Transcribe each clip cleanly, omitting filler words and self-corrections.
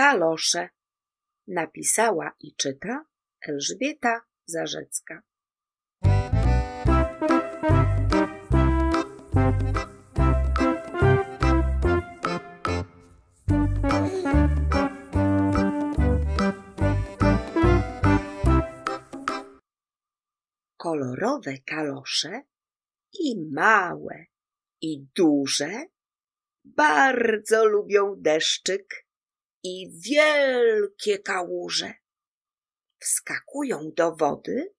Kalosze. Napisała i czyta Elżbieta Zarzecka. Kolorowe kalosze, i małe, i duże, bardzo lubią deszczyk i wielkie kałuże. Wskakują do wody,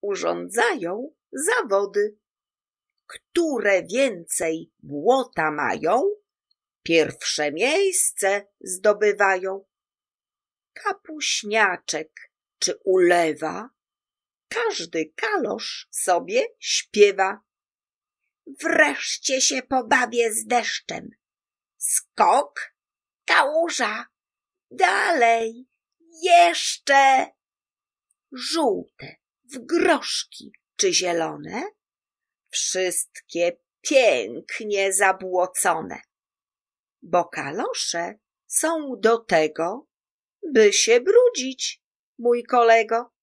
urządzają zawody. Które więcej błota mają, pierwsze miejsce zdobywają. Kapuśniaczek czy ulewa, każdy kalosz sobie śpiewa. Wreszcie się pobawię z deszczem. Skok, kałuża, dalej, jeszcze. Żółte, w groszki czy zielone, wszystkie pięknie zabłocone. Bo kalosze są do tego, by się brudzić, mój kolego.